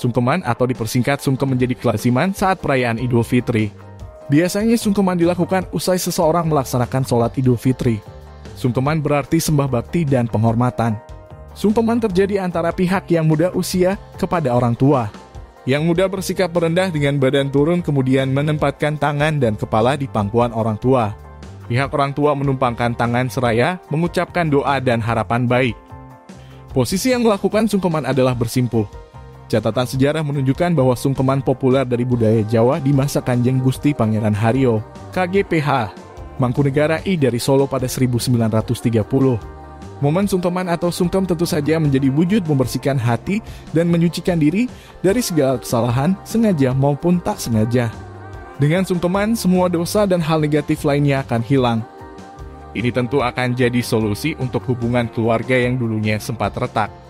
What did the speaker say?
Sungkeman atau dipersingkat sungkem menjadi kelasiman saat perayaan Idul Fitri. Biasanya sungkeman dilakukan usai seseorang melaksanakan sholat Idul Fitri. Sungkeman berarti sembah bakti dan penghormatan. Sungkeman terjadi antara pihak yang muda usia kepada orang tua. Yang muda bersikap rendah dengan badan turun kemudian menempatkan tangan dan kepala di pangkuan orang tua. Pihak orang tua menumpangkan tangan seraya, mengucapkan doa dan harapan baik. Posisi yang melakukan sungkeman adalah bersimpuh. Catatan sejarah menunjukkan bahwa sungkeman populer dari budaya Jawa di masa Kanjeng Gusti Pangeran Haryo, KGPH, Mangkunegara I dari Solo pada 1930. Momen sungkeman atau sungkem tentu saja menjadi wujud membersihkan hati dan menyucikan diri dari segala kesalahan, sengaja maupun tak sengaja. Dengan sungkeman, semua dosa dan hal negatif lainnya akan hilang. Ini tentu akan jadi solusi untuk hubungan keluarga yang dulunya sempat retak.